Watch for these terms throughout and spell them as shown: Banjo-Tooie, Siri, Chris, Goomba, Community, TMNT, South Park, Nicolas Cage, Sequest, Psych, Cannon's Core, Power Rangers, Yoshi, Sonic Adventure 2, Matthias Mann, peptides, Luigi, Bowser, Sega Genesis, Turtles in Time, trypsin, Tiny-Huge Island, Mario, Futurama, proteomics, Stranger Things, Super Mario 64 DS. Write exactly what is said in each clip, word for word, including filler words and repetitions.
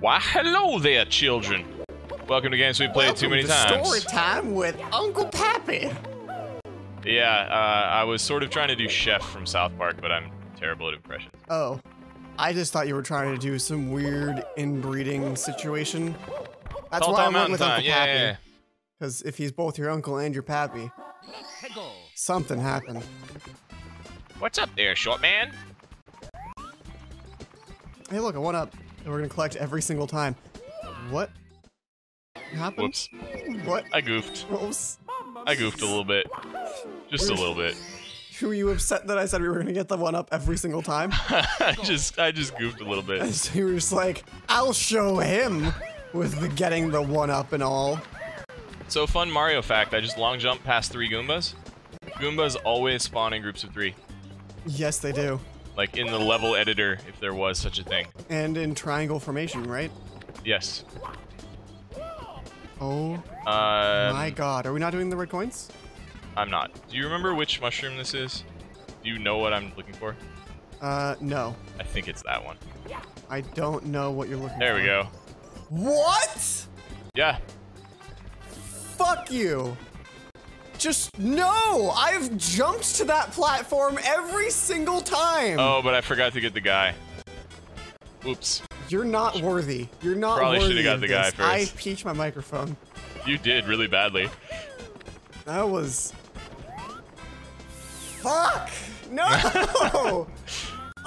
Why, hello there, children. Welcome to games we played too many times. Story time with Uncle Pappy. Yeah, uh, I was sort of trying to do Chef from South Park, but I'm terrible at impressions. Oh, I just thought you were trying to do some weird inbreeding situation. That's why I went with Uncle Pappy. Because if he's both your uncle and your pappy, something happened. What's up there, short man? Hey, look, I won up. And we're gonna collect every single time. What happened? Whoops. What? I goofed. Oops. I goofed a little bit. Just a little bit. Were you upset that I said we were gonna get the one up every single time? I just, I just goofed a little bit. And so you were just like, I'll show him with the getting the one up and all. So fun Mario fact, I just long jumped past three Goombas. Goombas always spawn in groups of three. Yes, they do. Like in the level editor, if there was such a thing. And in triangle formation, right? Yes. Oh um, my god, are we not doing the red coins? I'm not. Do you remember which mushroom this is? Do you know what I'm looking for? Uh, no. I think it's that one. I don't know what you're looking there for. There we go. What? Yeah. Fuck you. Just, no! I've jumped to that platform every single time! Oh, but I forgot to get the guy. Oops. You're not worthy. You're not Probably worthy Probably should've got the guy first. I peached my microphone. You did, really badly. That was... Fuck! No! Oh,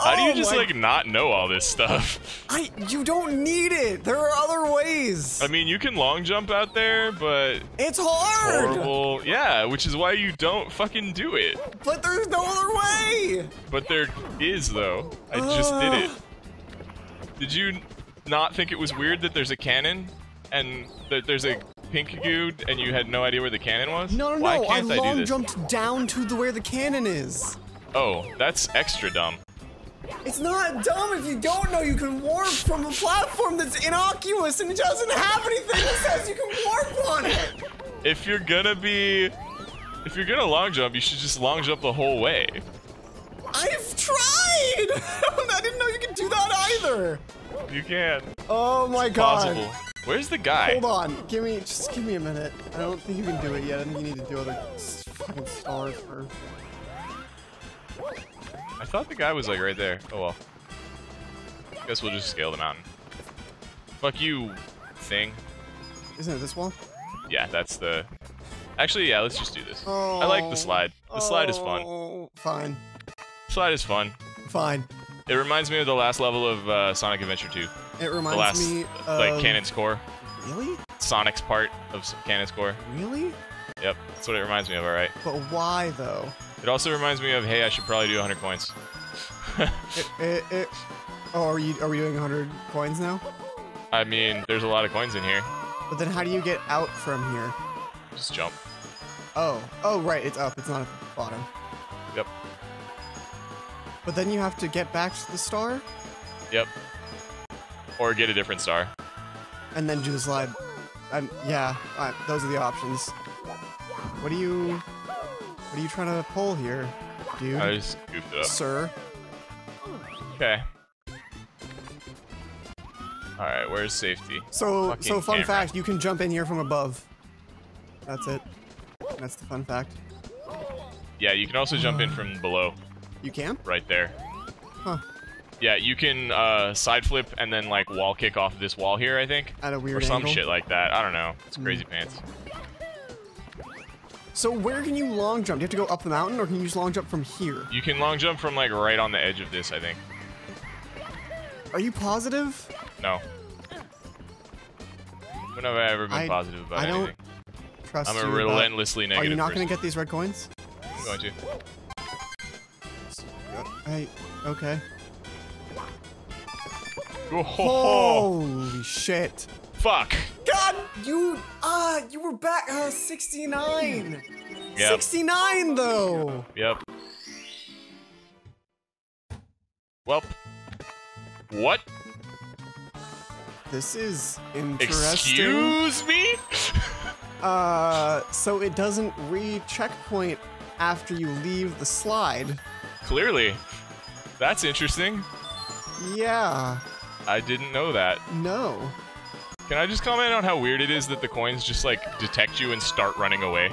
how do you just, my... like, not know all this stuff? I- you don't need it! There are other ways! I mean, you can long jump out there, but... It's hard! It's horrible. Yeah, which is why you don't fucking do it. But there's no other way! But there is, though. I uh... just did it. Did you not think it was weird that there's a cannon? And that there's a... pink goo, and you had no idea where the cannon was? No, no, Why no, can't I long I do this? jumped down to the, where the cannon is. Oh, that's extra dumb. It's not dumb if you don't know you can warp from a platform that's innocuous and it doesn't have anything that says you can warp on it. If you're gonna be, if you're gonna long jump, you should just long jump the whole way. I've tried! I didn't know you could do that either. You can. Oh my it's god. Possible. Where's the guy? Hold on, give me, just give me a minute. I don't think you can do it yet. I think you need to do other fucking stars first. I thought the guy was like right there. Oh well. Guess we'll just scale the mountain. Fuck you, thing. Isn't it this one? Yeah, that's the... Actually, yeah, let's just do this. Oh, I like the slide. The slide oh, is fun. Fine. Slide is fun. Fine. It reminds me of the last level of uh, Sonic Adventure two. It reminds the last, me of... like, Cannon's Core. Really? Sonic's part of Cannon's Core. Really? Yep, that's what it reminds me of, alright. But why, though? It also reminds me of, hey, I should probably do one hundred coins. it, it, it... Oh, are, you, are we doing one hundred coins now? I mean, there's a lot of coins in here. But then how do you get out from here? Just jump. Oh. Oh, right, it's up. It's not at the bottom. Yep. But then you have to get back to the star? Yep. Or get a different star. And then do the slide. I'm, yeah, I'm, those are the options. What are you... What are you trying to pull here, dude? I just goofed it up. Sir? Okay. Alright, where's safety? So, Fucking so fun camera. fact, you can jump in here from above. That's it. That's the fun fact. Yeah, you can also jump uh, in from below. You can? Right there. Huh. Yeah, you can uh, side flip and then like wall kick off this wall here, I think. At a weird Or some angle. shit like that. I don't know. It's crazy mm. pants. So where can you long jump? Do you have to go up the mountain or can you just long jump from here? You can long jump from like right on the edge of this, I think. Are you positive? No. When have I ever been I, positive about I anything? I don't trust I'm a you relentlessly negative Are you not going to get these red coins? I'm going to. I, okay. Whoa. Holy shit. Fuck. God, you, uh, you were back, uh, sixty-nine. Yep. sixty-nine, though. Yep. Welp. What? This is interesting. Excuse me? uh, so it doesn't re-checkpoint after you leave the slide. Clearly. That's interesting. Yeah. I didn't know that. No. Can I just comment on how weird it is that the coins just, like, detect you and start running away?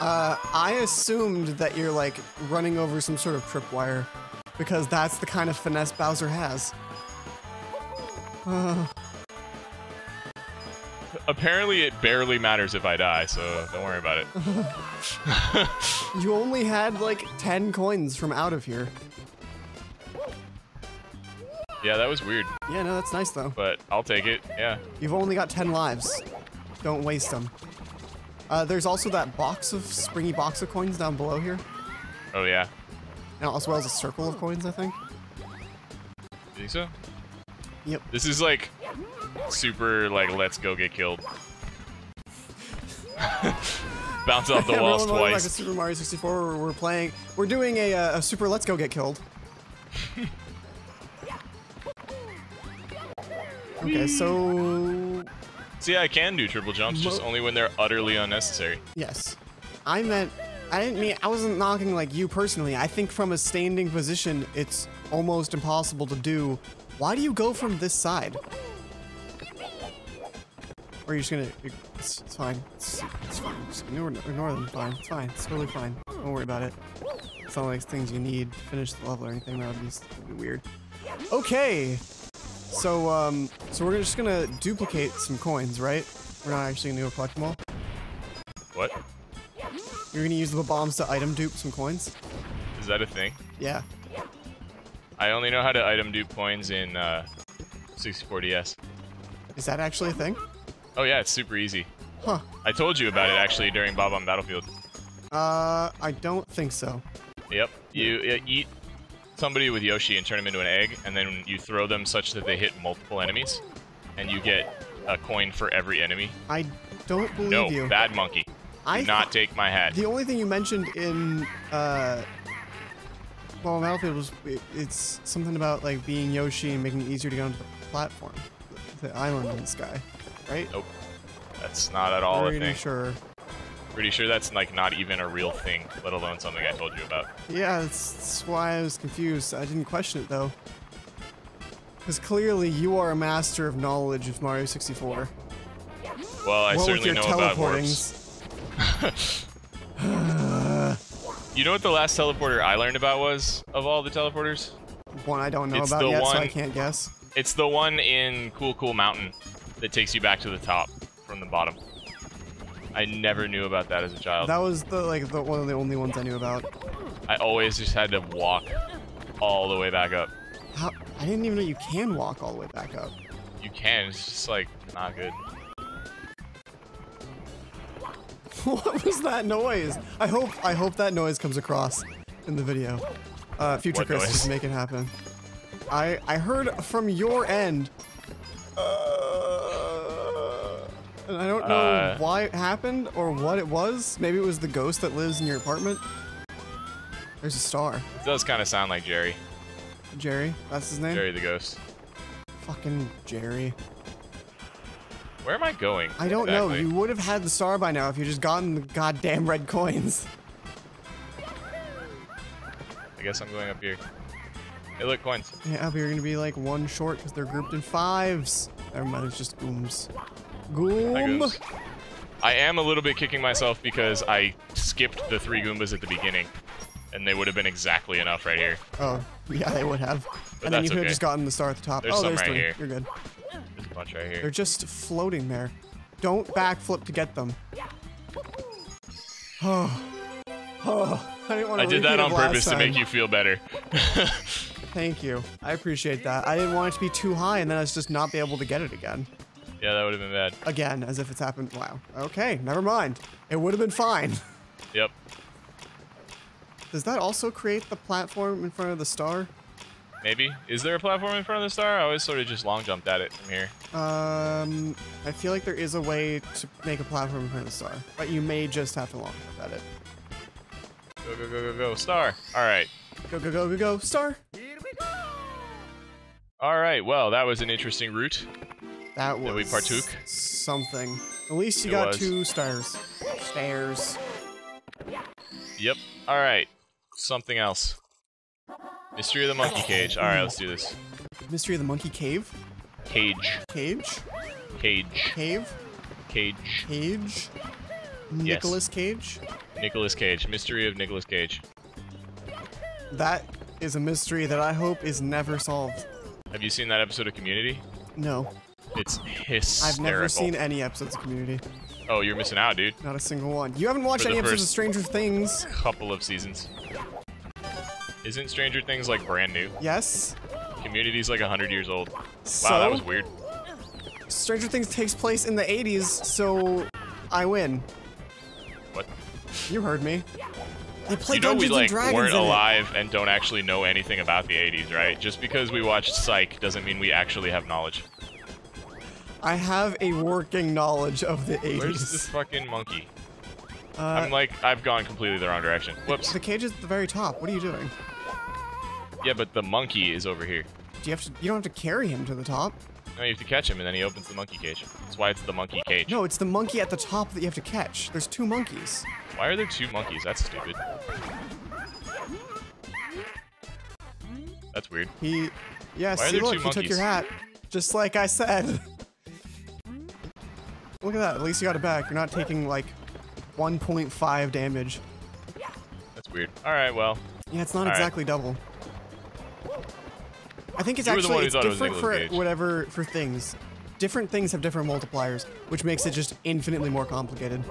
Uh, I assumed that you're, like, running over some sort of tripwire, because that's the kind of finesse Bowser has. Uh. Apparently it barely matters if I die, so don't worry about it. You only had, like, ten coins from out of here. Yeah, that was weird. Yeah, no, that's nice, though. But I'll take it, yeah. You've only got ten lives. Don't waste them. Uh, there's also that box of, springy box of coins down below here. Oh, yeah. And as well as a circle of coins, I think. You think so? Yep. This is, like, super, like, let's go get killed. Bounce off the walls twice. Like a Super Mario sixty-four, where we're playing, we're doing a, a super let's go get killed. Okay, so... See, I can do triple jumps, just only when they're utterly unnecessary. Yes. I meant... I didn't mean... I wasn't knocking, like, you personally. I think from a standing position, it's almost impossible to do. Why do you go from this side? Or are you just gonna... It's, it's fine. It's, it's fine. Just ignore, ignore them. Fine. It's fine. It's totally fine. Don't worry about it. It's not like things you need to finish the level or anything. That would be, that would be weird. Okay! So, um, so we're just gonna duplicate some coins, right? We're not actually gonna go collect them all. What? You're gonna use the bombs to item dupe some coins. Is that a thing? Yeah. I only know how to item dupe coins in, uh, sixty-four D S. Is that actually a thing? Oh yeah, it's super easy. Huh. I told you about it, actually, during Bob on Battlefield. Uh, I don't think so. Yep. You, you eat... somebody with Yoshi and turn them into an egg, and then you throw them such that they hit multiple enemies, and you get a coin for every enemy. I don't believe no, you. No, bad monkey. I Do not take my hat. The only thing you mentioned in uh, well, Battlefield was it, it's something about like being Yoshi and making it easier to get onto the platform, the, the island in the sky, right? Nope, that's not at all Very a thing. Sure. Pretty sure that's like not even a real thing, let alone something I told you about. Yeah, that's, that's why I was confused. I didn't question it though, because clearly you are a master of knowledge of Mario sixty-four. Well, I what certainly know about warps. You know what the last teleporter I learned about was of all the teleporters? One I don't know it's about yet, one, so I can't guess. It's the one in Cool Cool Mountain that takes you back to the top from the bottom. I never knew about that as a child. That was the like the one of the only ones I knew about. I always just had to walk all the way back up. How? I didn't even know you can walk all the way back up. You can. It's just like not good. What was that noise? I hope I hope that noise comes across in the video. Uh, Future what Chris, noise? Just make it happen. I I heard from your end. Uh... And I don't know uh, why it happened or what it was. Maybe it was the ghost that lives in your apartment. There's a star. It does kind of sound like Jerry. Jerry? That's his name? Jerry the ghost. Fucking Jerry. Where am I going? I don't exactly? know. You would have had the star by now if you just gotten the goddamn red coins. I guess I'm going up here. Hey, look, coins. Yeah, up here you're going to be like one short because they're grouped in fives. Never mind, it's just ooms. Goomba. I am a little bit kicking myself because I skipped the three Goombas at the beginning, and they would have been exactly enough right here. Oh, yeah, they would have. But and then you could okay. have just gotten the star at the top. There's oh, some there's right three. Here. You're good. There's a bunch right here. They're just floating there. Don't backflip to get them. Oh, oh. I didn't want to. I did that on purpose to make you feel better. Thank you. I appreciate that. I didn't want it to be too high, and then I was just not be able to get it again. Yeah, that would have been bad. Again, as if it's happened. Wow. Okay, never mind. It would have been fine. Yep. Does that also create the platform in front of the star? Maybe. Is there a platform in front of the star? I always sort of just long jumped at it from here. Um, I feel like there is a way to make a platform in front of the star, but you may just have to long jump at it. Go, go, go, go, go, star. All right. Go, go, go, go, go, star. Here we go. All right. Well, that was an interesting route. That was Did we partook? something. At least you it got was. two stars. Stairs. Yep. All right. Something else. Mystery of the Monkey Cage. All right, let's do this. Mystery of the Monkey Cave? Cage. Cage? Cage. Cave? Cage. Cage? Nicolas Cage? Nicolas Cage. Mystery of Nicolas Cage. That is a mystery that I hope is never solved. Have you seen that episode of Community? No. It's hysterical. I've never seen any episodes of Community. Oh, you're missing out, dude. Not a single one. You haven't watched any episodes of Stranger Things. Couple of seasons. Isn't Stranger Things like brand new? Yes. Community's like one hundred years old. So, wow, that was weird. Stranger Things takes place in the eighties, so I win. What? You heard me. They play Dungeons and Dragons. You know we like weren't alive and don't actually know anything about the eighties, right? Just because we watched Psych doesn't mean we actually have knowledge. I have a working knowledge of the eighties. Where's this fucking monkey? Uh, I'm like, I've gone completely the wrong direction. Whoops. The cage is at the very top. What are you doing? Yeah, but the monkey is over here. Do you have to? You don't have to carry him to the top. No, you have to catch him, and then he opens the monkey cage. That's why it's the monkey cage. No, it's the monkey at the top that you have to catch. There's two monkeys. Why are there two monkeys? That's stupid. That's weird. He, yeah. Why see, look, he monkeys? Took your hat, just like I said. Look at that. At least you got it back. You're not taking like one point five damage. That's weird. All right, well. Yeah, it's not exactly right. double. I think it's you actually it's different it for Cage. whatever for things. Different things have different multipliers, which makes it just infinitely more complicated.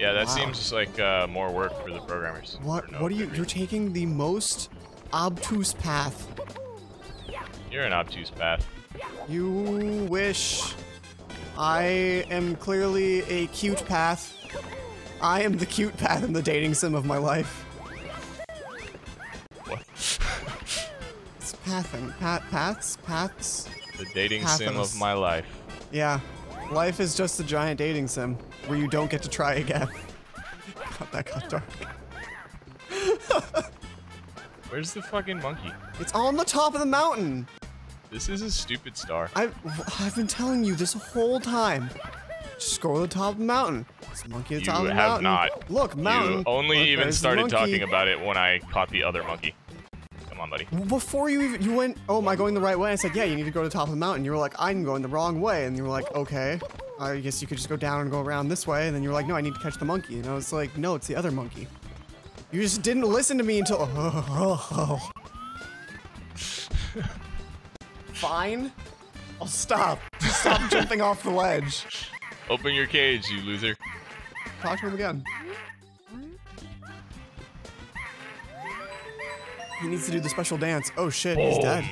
Yeah, that wow. seems like uh, more work for the programmers. What? No what are you? Reason. You're taking the most obtuse path. You're an obtuse path. You wish. I am clearly a cute path. I am the cute path in the dating sim of my life. What? It's pathing. Pat paths? Paths? The dating Pathos. sim of my life. Yeah. Life is just a giant dating sim where you don't get to try again. God, that got dark. Where's the fucking monkey? It's on the top of the mountain! This is a stupid star. I, I've been telling you this whole time. Just go to the top of the mountain. It's a monkey at the top of the mountain. You have not. Look, mountain. You only Look, even started talking about it when I caught the other monkey. Come on, buddy. Before you even, you went, oh, am I going the right way? I said, yeah, you need to go to the top of the mountain. You were like, I'm going the wrong way. And you were like, okay, I guess you could just go down and go around this way. And then you were like, no, I need to catch the monkey. And I was like, no, it's the other monkey. You just didn't listen to me until, oh, oh, oh. Fine. I'll stop. Just stop jumping off the ledge. Open your cage, you loser. Talk to him again. He needs to do the special dance. Oh shit, oh. he's dead.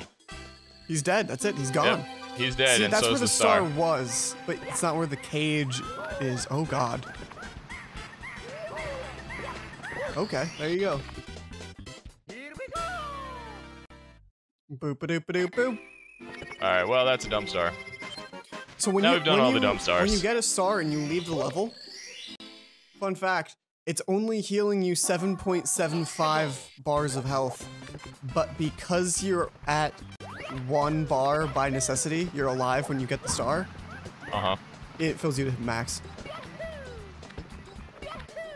He's dead. That's it. He's gone. Yep. He's dead. See, and that's so where the star. star was, but it's not where the cage is. Oh god. Okay, there you go. Here we go. Boop a doop a doop boop. Alright, well, that's a dumb star. So when now you, we've done all you, the dumb stars. When you get a star and you leave the level, fun fact, it's only healing you seven point seven five bars of health. But because you're at one bar by necessity, you're alive when you get the star, uh-huh. it fills you to max.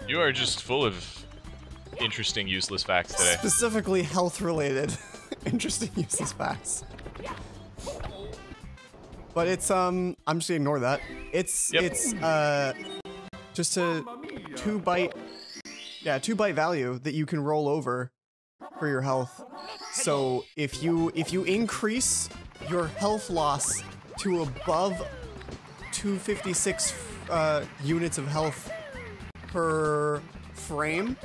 You are just full of interesting, useless facts today. Specifically health-related interesting, useless facts. But it's, um, I'm just gonna ignore that. It's, yep. it's, uh, just a two byte, yeah, two byte value that you can roll over for your health. So if you, if you increase your health loss to above two fifty-six, uh, units of health per frame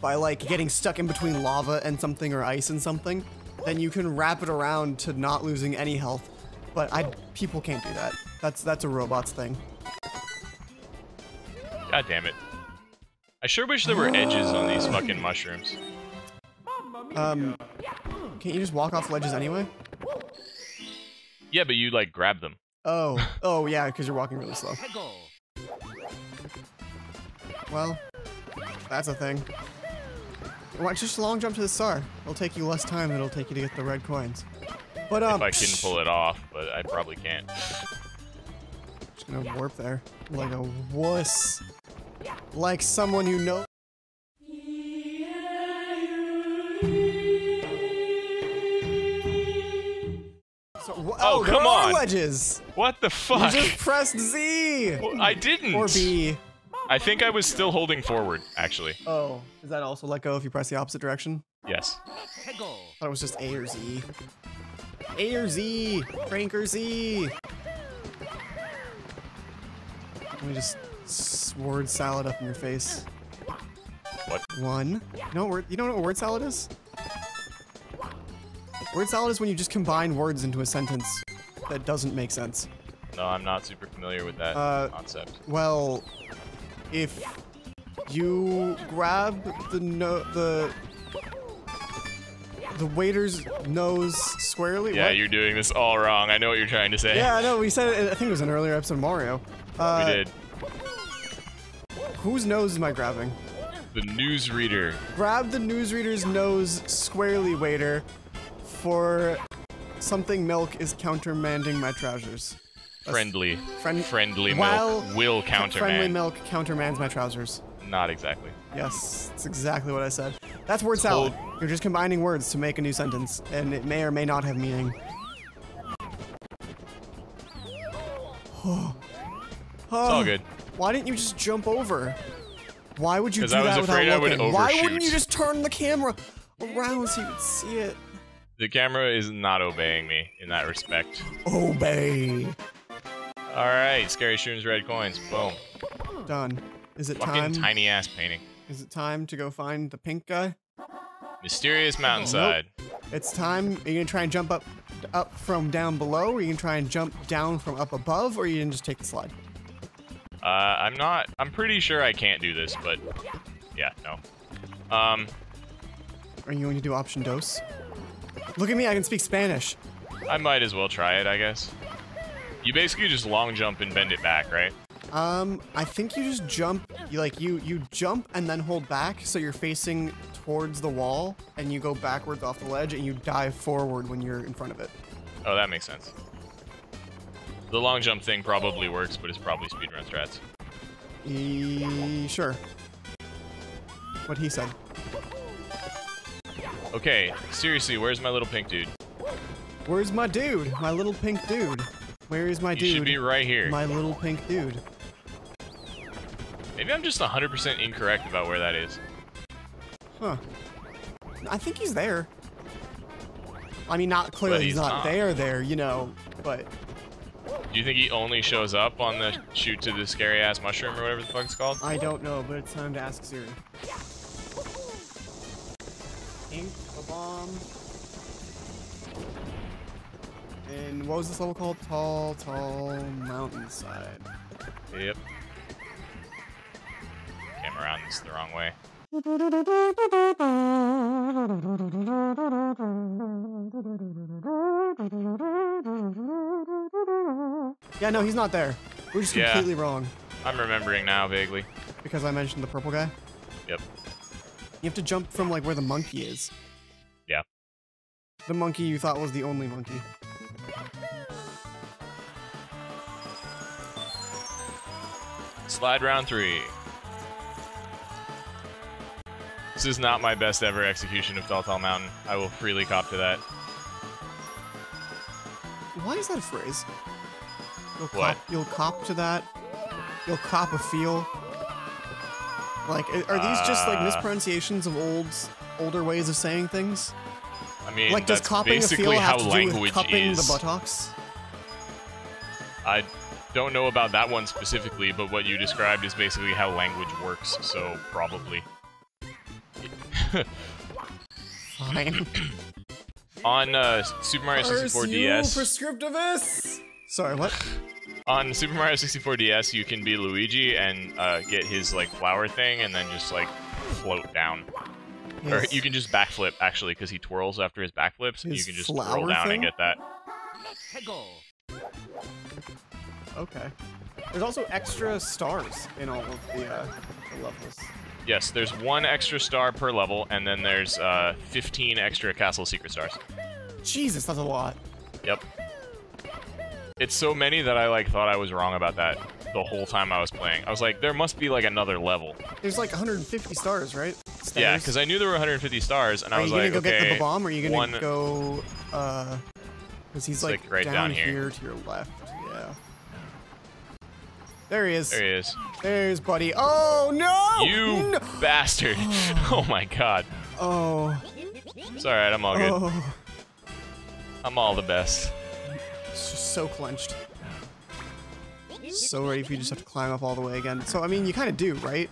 by, like, getting stuck in between lava and something or ice and something, then you can wrap it around to not losing any health. But I people can't do that. That's that's a robot's thing. God damn it. I sure wish there were edges on these fucking mushrooms. Um can't you just walk off ledges anyway? Yeah, but you like grab them. Oh. Oh yeah, because you're walking really slow. Well, that's a thing. Well, just long jump to the star. It'll take you less time than it'll take you to get the red coins. But, um, if I can pull it off, but I probably can't. Just gonna warp there. Like a wuss. Like someone you know. So, oh, oh, come there on! Are wedges. What the fuck? You just pressed Z. Well, I didn't. Or B. I think I was still holding forward, actually. Oh, is that also let go if you press the opposite direction? Yes. I thought it was just A or Z. A or Z, Frank or Z. Let me just sword salad up in your face. What? One. You know what word, you know what word salad is? Word salad is when you just combine words into a sentence that doesn't make sense. No, I'm not super familiar with that uh, concept. Well, if you grab the no the the waiter's nose squarely. Yeah, what? You're doing this all wrong. I know what you're trying to say. Yeah, I know. We said it. I think it was an earlier episode of Mario. Uh, we did. Whose nose am I grabbing? The newsreader. Grab the newsreader's nose squarely, waiter. For something milk is countermanding my trousers. Friendly. Friend friendly milk will countermand. Friendly milk countermands my trousers. Not exactly. Yes, that's exactly what I said. That's word salad. You're just combining words to make a new sentence, and it may or may not have meaning. Oh. Oh. It's all good. Why didn't you just jump over? Why would you do that without looking? Would Why wouldn't you just turn the camera around so you could see it? The camera is not obeying me in that respect. Obey. All right, Scary Shroom's red coins. Boom. Done. Is it time? Fucking tiny ass painting. Is it time to go find the pink guy? Mysterious mountainside. Oh, nope. It's time. Are you gonna try and jump up, up from down below, or are you gonna try and jump down from up above, or are you gonna just take the slide? Uh, I'm not. I'm pretty sure I can't do this, but yeah, no. Um. Are you going to do option dos? Look at me, I can speak Spanish. I might as well try it, I guess. You basically just long jump and bend it back, right? Um, I think you just jump, you like you you jump and then hold back, so you're facing towards the wall, and you go backwards off the ledge, and you dive forward when you're in front of it. Oh, that makes sense. The long jump thing probably works, but it's probably speedrun strats. E sure. What he said. Okay, seriously, where's my little pink dude? Where's my dude? My little pink dude. Where is my you dude? You should be right here. My little pink dude. Maybe I'm just one hundred percent incorrect about where that is. Huh. I think he's there. I mean, not clearly he's, he's not, not there there, you know, but... Do you think he only shows up on the shoot to the scary-ass mushroom or whatever the fuck it's called? I don't know, but it's time to ask Siri. Ink, a bomb. And what was this level called? Tall, tall mountainside. Yep. Came around this the wrong way. Yeah, no, he's not there. We're just yeah. completely wrong. I'm remembering now vaguely. Because I mentioned the purple guy? Yep. You have to jump from like where the monkey is. Yeah. The monkey you thought was the only monkey. Slide round three. This is not my best ever execution of Tall Tall Mountain. I will freely cop to that. Why is that a phrase? You'll what? Cop, you'll cop to that. You'll cop a feel. Like, are these just like mispronunciations of old, older ways of saying things? I mean, like, does copping a feel have to do with cupping the buttocks? I don't know about that one specifically, but what you described is basically how language works, so probably. Fine. On uh, Super Mario sixty-four D S. Prescriptivists! Sorry, what? On Super Mario sixty-four D S, you can be Luigi and uh, get his like flower thing, and then just like float down. His or you can just backflip actually, because he twirls after his backflips, and you can just twirl down thing? and get that. Okay. There's also extra stars in all of the, uh, the levels. Yes, there's one extra star per level, and then there's uh, fifteen extra castle secret stars. Jesus, that's a lot. Yep. It's so many that I like thought I was wrong about that the whole time I was playing. I was like, there must be like another level. There's like one hundred fifty stars, right? Stars. Yeah, because I knew there were one hundred fifty stars, and are I was like, okay, are you gonna go okay, get the bomb, or are you gonna one... go? Uh, Because he's like, like right down, down here. here to your left. Yeah. There he is. There he is. There he is, buddy. Oh, no! You no! bastard. Oh. Oh, my God. Oh. It's all right. I'm all good. Oh. I'm all the best. It's just so clenched. So ready if you just have to climb up all the way again. So, I mean, you kind of do, right?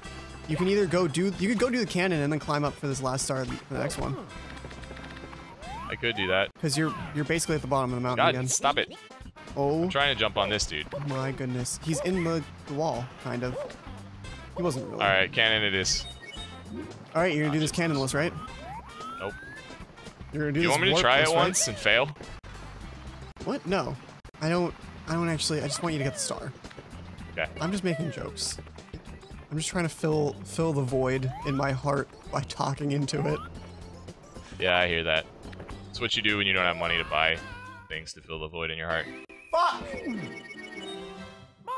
You can either go do... You could go do the cannon and then climb up for this last star for the next one. I could do that. Because you're you're basically at the bottom of the mountain God, again. Stop it. Oh. I'm trying to jump on this dude. My goodness. He's in the, the wall, kind of. He wasn't really. Alright, cannon it is. Alright, you're going to do this cannonless, right? Nope. You're gonna do, do you want me to try it once and fail? What? No. I don't... I don't actually, I just want you to get the star. Okay. I'm just making jokes. I'm just trying to fill fill the void in my heart by talking into it. Yeah, I hear that. It's what you do when you don't have money to buy things to fill the void in your heart. Fuck!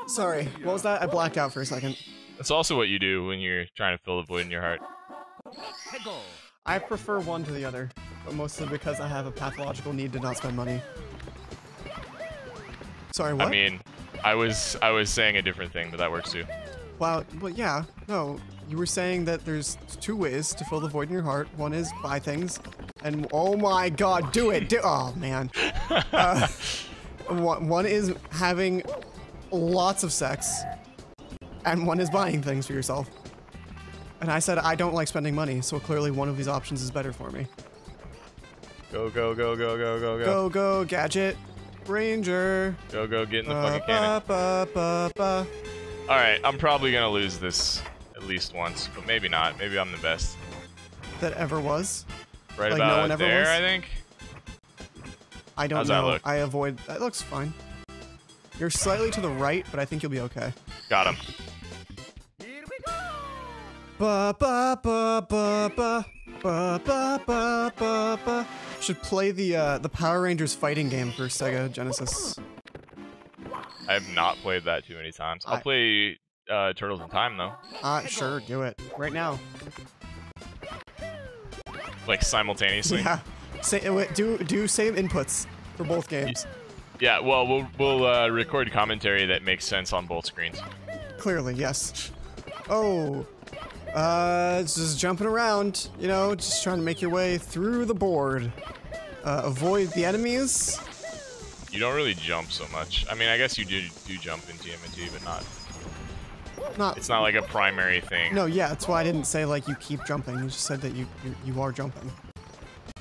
Sorry, what was that? I blacked out for a second. That's also what you do when you're trying to fill the void in your heart. I prefer one to the other, but mostly because I have a pathological need to not spend money. Sorry, what? I mean, I was I was saying a different thing, but that works too. Wow, well, yeah, no, you were saying that there's two ways to fill the void in your heart. One is buy things, and oh my God, do it, do oh man. Uh, one is having lots of sex, and one is buying things for yourself. And I said I don't like spending money, so clearly one of these options is better for me. Go go go go go go go go go gadget. Ranger. Go, go, get in the fucking cannon. Alright, I'm probably gonna lose this at least once, but maybe not. Maybe I'm the best. That ever was? Right like about no one there, was? I think? I don't How's know. I avoid... That looks fine. You're slightly to the right, but I think you'll be okay. Got him. Here we go! Ba, ba, ba, ba, ba. Ba, ba, ba, ba, ba. Should play the uh, the Power Rangers fighting game for Sega Genesis. I have not played that too many times. I'll I... play uh, Turtles in Time though. Uh, sure, do it right now. Like simultaneously. Yeah. Say, do do same inputs for both games. Yeah. Well, we'll we'll uh, record commentary that makes sense on both screens. Clearly, yes. Oh. Uh, just jumping around, you know, just trying to make your way through the board. Uh, avoid the enemies. You don't really jump so much. I mean, I guess you do do jump in T M N T, but not... Not... It's not like a primary thing. No, yeah, that's why I didn't say, like, you keep jumping. You just said that you, you, you are jumping.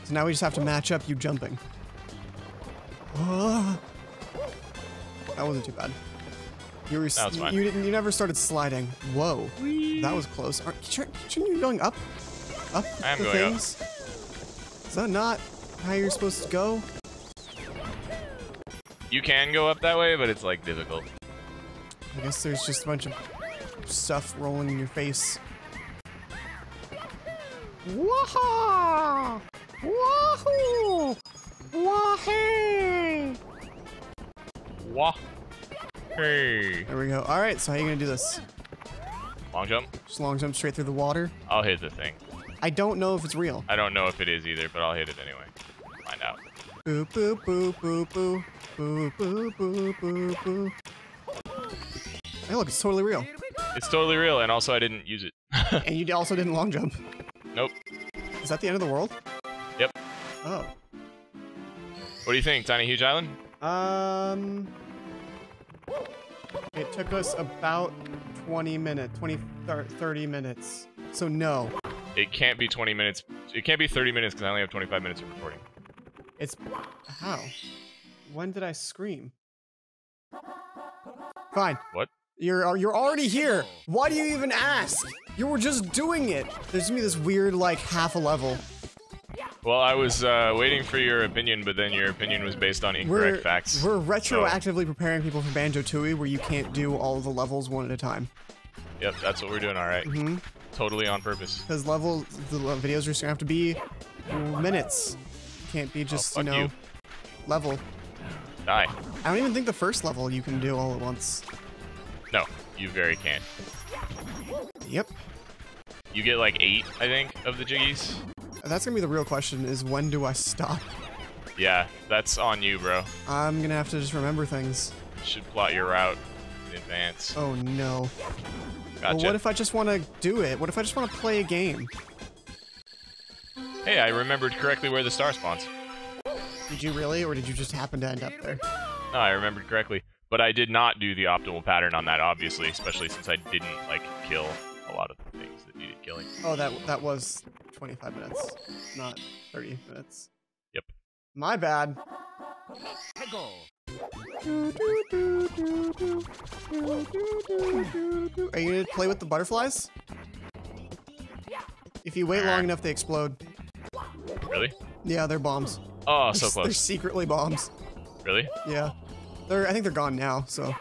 So now we just have to match up you jumping. Uh, that wasn't too bad. You, were, no, you, you didn't. You never started sliding. Whoa, Whee. That was close. Aren't, shouldn't you be going up? Up I am the going things? Up. Is that not how you're supposed to go? You can go up that way, but it's like difficult. I guess there's just a bunch of stuff rolling in your face. Waha! Wahoo! Wahey! Wah! Hey. There we go. All right, so how are you gonna do this? Long jump? Just long jump straight through the water. I'll hit the thing. I don't know if it's real. I don't know if it is either, but I'll hit it anyway. Find out. Boop, boop, boop, boop, boop. Boop, boop, boop, boop, boop. Hey, look, it's totally real. It's totally real, and also I didn't use it. And you also didn't long jump. Nope. Is that the end of the world? Yep. Oh. What do you think, Tiny-Huge Island? Um... It took us about twenty minutes, twenty, thirty minutes, so no. It can't be twenty minutes, it can't be thirty minutes because I only have twenty-five minutes of recording. It's, how? When did I scream? Fine. What? You're, you're already here. Why do you even ask? You were just doing it. There's gonna be this weird, like, half a level. Well, I was uh, waiting for your opinion, but then your opinion was based on incorrect we're, facts. We're retroactively so. preparing people for Banjo-Tooie, where you can't do all the levels one at a time. Yep, that's what we're doing, alright. Mm-hmm. Totally on purpose. Because levels, the videos are just gonna have to be minutes. Can't be just, oh, you know, you. level. Die. I don't even think the first level you can do all at once. No, you very can't. Yep. You get like eight, I think, of the jiggies. That's gonna be the real question, is when do I stop? Yeah, that's on you, bro. I'm gonna have to just remember things. You should plot your route in advance. Oh no. Gotcha. Well, what if I just want to do it? What if I just want to play a game? Hey, I remembered correctly where the star spawns. Did you really, or did you just happen to end up there? No, I remembered correctly. But I did not do the optimal pattern on that, obviously, especially since I didn't, like, kill a lot of the things that needed killing. Oh, that that was twenty-five minutes, not thirty minutes. Yep. My bad. Are you gonna play with the butterflies? If you wait long enough, they explode. Really? Yeah, they're bombs. Oh, so close. They're secretly bombs. Really? Yeah. They're, I think they're gone now, so.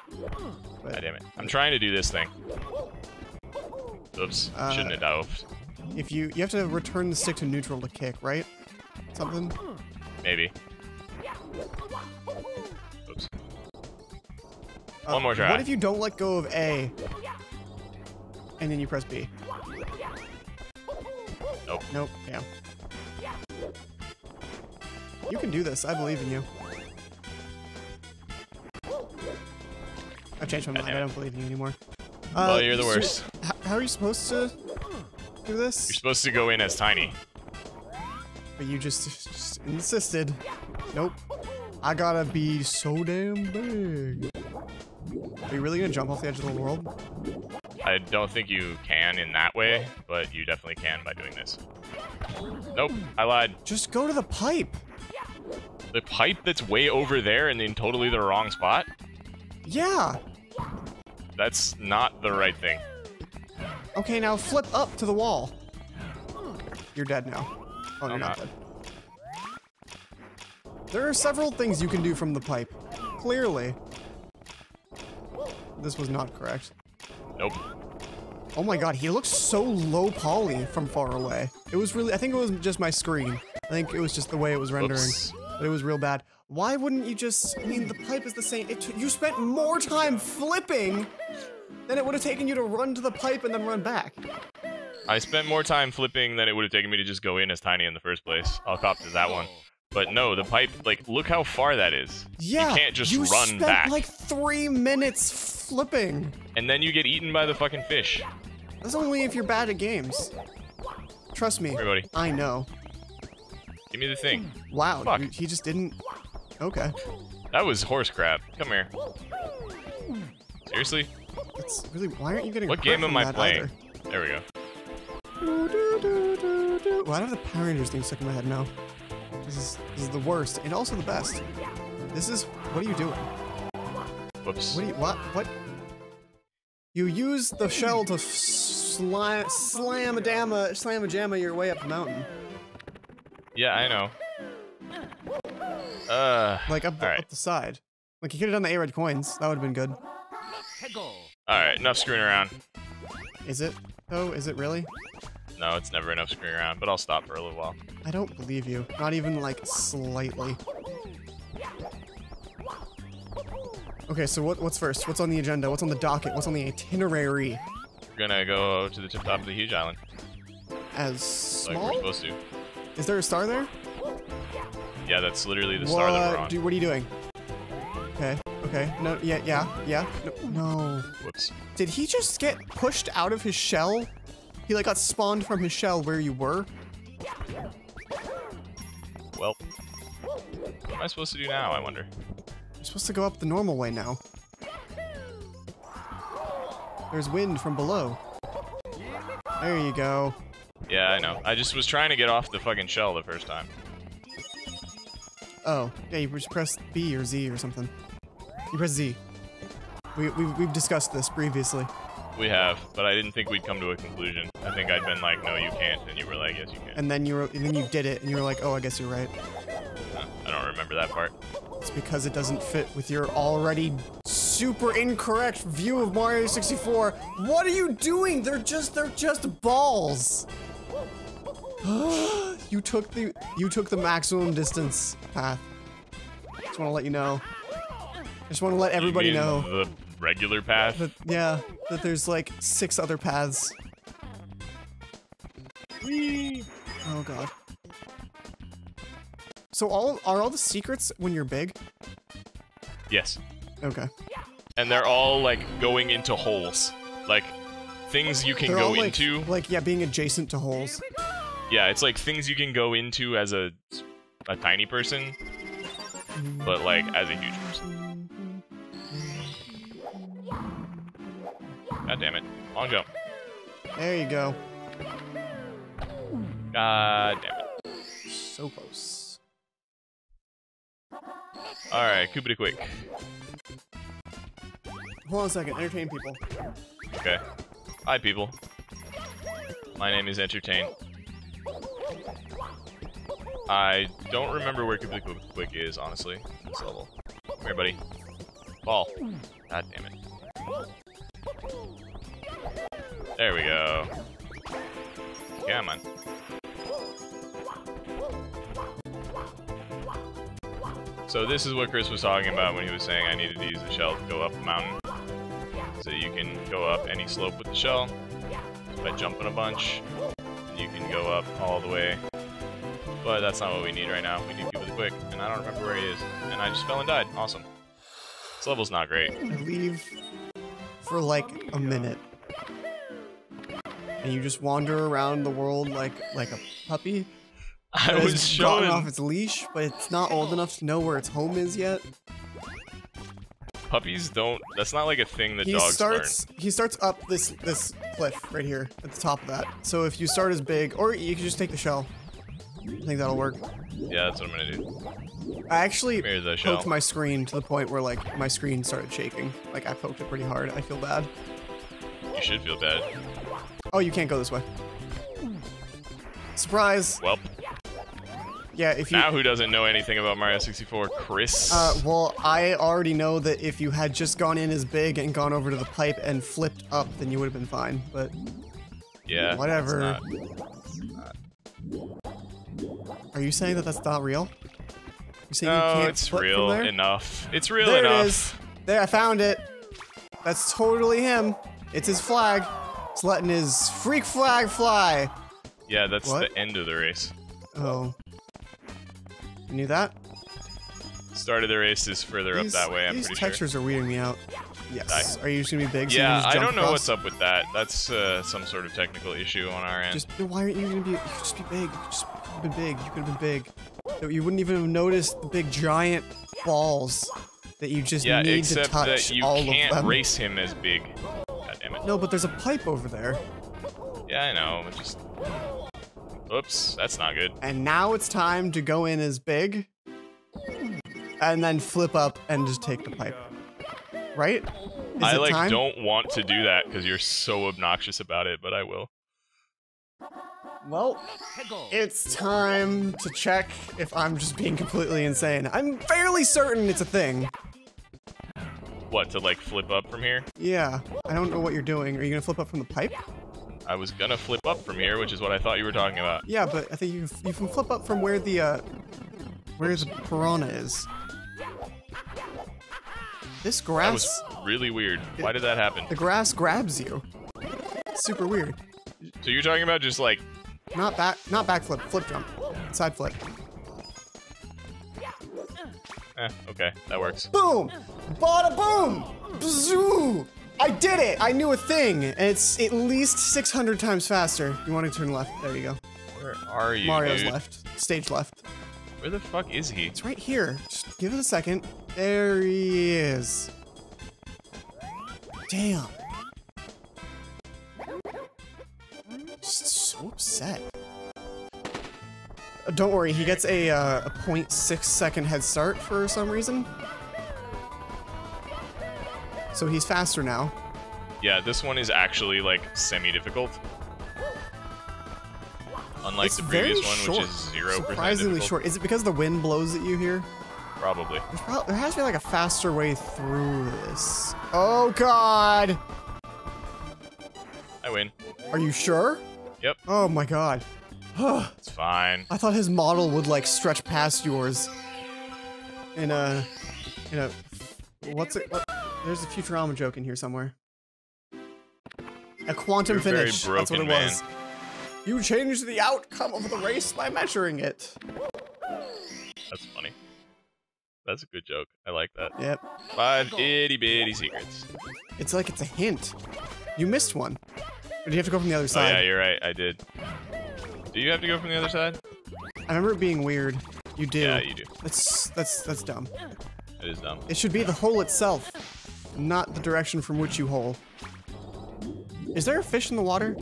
But, God damn it. I'm trying to do this thing. Oops. Uh, shouldn't have dived. If you, you have to return the stick to neutral to kick, right? Something? Maybe. Oops. Uh, One more try. What if you don't let go of A, and then you press B? Nope. Nope, yeah. You can do this. I believe in you. I've changed my mind. I don't believe in you anymore. Uh, well, you're the worst. How are you supposed to do this? You're supposed to go in as Tiny. But you just, just insisted. Nope. I gotta be so damn big. Are you really gonna jump off the edge of the world? I don't think you can in that way, but you definitely can by doing this. Nope, I lied. Just go to the pipe. The pipe that's way over there and in totally the wrong spot? Yeah. That's not the right thing. Okay, now flip up to the wall. You're dead now. Oh, no, you're not dead. There are several things you can do from the pipe. Clearly. This was not correct. Nope. Oh my god, he looks so low poly from far away. It was really, I think it was just my screen. I think it was just the way it was rendering. Oops. But it was real bad. Why wouldn't you just, I mean, the pipe is the same. It, you spent more time flipping than it would have taken you to run to the pipe and then run back. I spent more time flipping than it would have taken me to just go in as Tiny in the first place. I'll cop to that one. But no, the pipe, like, look how far that is. Yeah, you can't just you run spent back. Like three minutes flipping. And then you get eaten by the fucking fish. That's only if you're bad at games. Trust me. Everybody. I know. Give me the thing. Wow, fuck. You, he just didn't. Okay. That was horse crap. Come here. Seriously? That's really. Why aren't you getting? What game am I playing? Either? There we go. Do, do, do, do, do. Well, I don't have the Power Rangers thing stuck in my head now. This is, this is the worst, and also the best. This is, what are you doing? Whoops. What do you, what, what? You use the shell to slam, slam a dama, slam a jamma your way up the mountain. Yeah, I know. Uh, like up the, right. up the side. Like you could have done the A-Red coins, that would have been good. Alright, enough screwing around. Is it, though? Is it really? No, it's never enough screwing around, but I'll stop for a little while. I don't believe you. Not even, like, slightly. Okay, so what, what's first? What's on the agenda? What's on the docket? What's on the itinerary? We're gonna go to the tip top of the huge island. As small? Like we're supposed to. Is there a star there? Yeah, that's literally the what, star that we're on. Do, what are you doing? Okay, okay. No, yeah, yeah, yeah. No. Whoops. Did he just get pushed out of his shell? He like got spawned from his shell where you were. Well, what am I supposed to do now, I wonder? You're supposed to go up the normal way now. There's wind from below. There you go. Yeah, I know. I just was trying to get off the fucking shell the first time. Oh, yeah, you just press B or Z or something. You press Z. We, we, we've discussed this previously. We have, but I didn't think we'd come to a conclusion. I think I'd been like, no, you can't, and you were like, yes, you can. And then you were, and then you did it, and you were like, oh, I guess you're right. Huh, I don't remember that part. It's because it doesn't fit with your already super incorrect view of Mario sixty-four. What are you doing? They're just, they're just balls. You took the, you took the maximum distance path. Just want to let you know. Just want to let everybody know. Regular path? But, yeah, that there's like six other paths. Whee! Oh god. So all are all the secrets when you're big? Yes. Okay. And they're all like going into holes, like things you can they're go all, like, into. Like yeah, being adjacent to holes. Yeah, it's like things you can go into as a a tiny person, but like as a huge person. God damn it! Long jump. There you go. God damn it. So close. Alright, Koopity quick. Hold on a second, entertain people. Okay. Hi, people. My name is Entertain. I don't remember where Koopity quick is, honestly, at this level. Come here, buddy. Ball. God damn it. There we go. Come on. So this is what Chris was talking about when he was saying I needed to use the shell to go up a mountain. So you can go up any slope with the shell by jumping a bunch. You can go up all the way. But that's not what we need right now. We need Koopity quick, and I don't remember where he is. And I just fell and died. Awesome. This level's not great. I leave for like a minute. And you just wander around the world like like a puppy. I was it's showing off its leash, but it's not old enough to know where its home is yet. Puppies don't. That's not like a thing that he dogs starts, learn. He starts up this this cliff right here at the top of that. So if you start as big, or you can just take the shell. I think that'll work. Yeah, that's what I'm gonna do. I actually poked shell. my screen to the point where like my screen started shaking. Like I poked it pretty hard. I feel bad. You should feel bad. Oh, you can't go this way. Surprise. Welp. Yeah, if you, now who doesn't know anything about Mario sixty-four, Chris? Uh, well, I already know that if you had just gone in as big and gone over to the pipe and flipped up, then you would have been fine, but... Yeah, whatever. It's not, it's not. Are you saying that that's not real? You're saying no, you can't it's flip real from there? enough. It's real there enough. There it is. There, I found it. That's totally him. It's his flag. It's letting his freak flag fly. Yeah, that's what? the end of the race. Oh. You knew that? Start of the race is further these, up that way, I'm pretty sure. These textures are weirding me out. Yes. Die. Are you just gonna be big? So yeah, I don't know across? what's up with that. That's uh, some sort of technical issue on our end. Just, why aren't you gonna be... You could just be big. You could just be big. You could have been big. You wouldn't even have noticed the big giant balls that you just yeah, need to touch all of them. Yeah, except that you can't race him as big. God damn it. No, but there's a pipe over there. Yeah, I know, but just... Oops, that's not good. And now it's time to go in as big, and then flip up and just take the pipe. Right? Is I like time? don't want to do that because you're so obnoxious about it, but I will. Well, it's time to check if I'm just being completely insane. I'm fairly certain it's a thing. What, to like flip up from here? Yeah, I don't know what you're doing. Are you gonna flip up from the pipe? I was gonna flip up from here, which is what I thought you were talking about. Yeah, but I think you, you can flip up from where the, uh, where the piranha is. This grass... That was really weird. It, Why did that happen? The grass grabs you. It's super weird. So you're talking about just, like... Not back, not backflip, flip jump. Side flip. Eh, okay, that works. Boom! Bada boom! Bzoo! I did it! I knew a thing! And it's at least six hundred times faster. You want to turn left. There you go. Where are you, Mario's dude? left. Stage left. Where the fuck is he? It's right here. Just give it a second. There he is. Damn. I'm just so upset. Uh, don't worry, he gets a, uh, a zero point six second head start for some reason. So he's faster now. Yeah, this one is actually like semi-difficult. Unlike it's the previous one, short. which is zero percent. Surprisingly difficult. short. Is it because the wind blows at you here? Probably. Pro there has to be like a faster way through this. Oh god! I win. Are you sure? Yep. Oh my god. It's fine. I thought his model would like stretch past yours. In a, in a, what's it? What? There's a Futurama joke in here somewhere. A quantum finish. That's what it was. You changed the outcome of the race by measuring it. That's funny. That's a good joke. I like that. Yep. Five itty bitty secrets. It's like it's a hint. You missed one. Or do you have to go from the other side? Oh, yeah, you're right. I did. Do you have to go from the other side? I remember it being weird. You do. Yeah, you do. That's that's that's dumb. It is dumb. It should be the hole itself, not the direction from which you hole. Is there a fish in the water?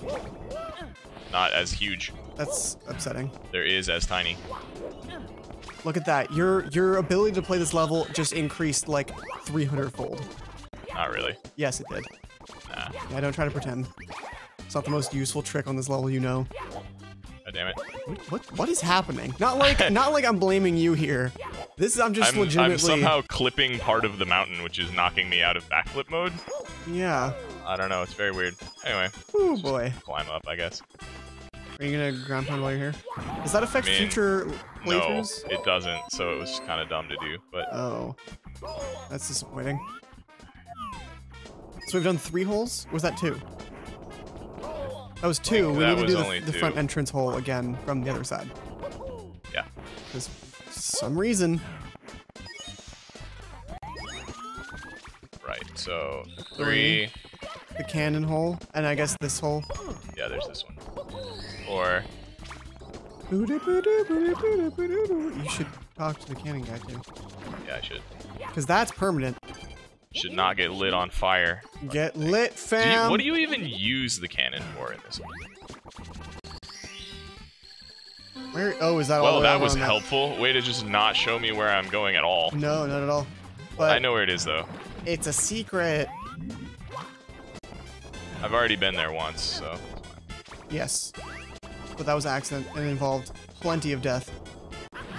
Not as huge. That's upsetting. There is as tiny. Look at that. Your your ability to play this level just increased like three hundred fold. Not really. Yes, it did. Nah. Yeah, don't try to pretend. It's not the most useful trick on this level, you know. Oh, damn it. What, what, what is happening? Not like not like I'm blaming you here. This is I'm just I'm, legitimately... I'm somehow clipping part of the mountain, which is knocking me out of backflip mode. Yeah. I don't know. It's very weird. Anyway. Oh, boy. Climb up, I guess. Are you gonna ground pound while you're here? Does that affect I mean, future playthroughs? No, it doesn't, so it was just kind of dumb to do, but... Oh. That's disappointing. So we've done three holes? Or was that two? That was two. We need to do the, the front entrance hole again from the other side. Yeah. Because for some reason... Right, so... Three. three. The cannon hole, and I guess this hole. Yeah, there's this one. Or you should talk to the cannon guy too. Yeah, I should. Because that's permanent. Should not get lit on fire. Get lit, fam. Do you, what do you even use the cannon for in this one? Where? Oh, is that all? Well, that was helpful. Way to just not show me where I'm going at all. No, not at all. But I know where it is though. It's a secret. I've already been there once, so. Yes. But that was an accident and involved plenty of death.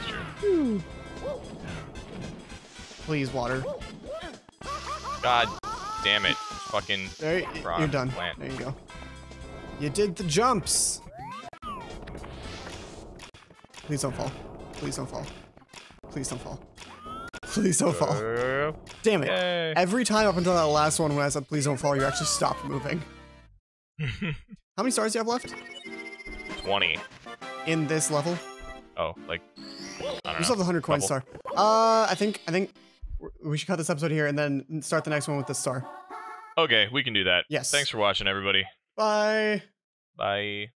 Sure. Please, water. God damn it. Fucking there, you're done. Plant. There you go. You did the jumps. Please don't fall. Please don't fall. Please don't fall. Please don't fall. Damn it. Yay. Every time up until that last one when I said please don't fall, you actually stopped moving. How many stars do you have left? twenty. In this level? Oh, like, I don't know. You still have the one hundred coin star. Uh, I think, I think we should cut this episode here and then start the next one with the star. Okay, we can do that. Yes. Thanks for watching, everybody. Bye. Bye.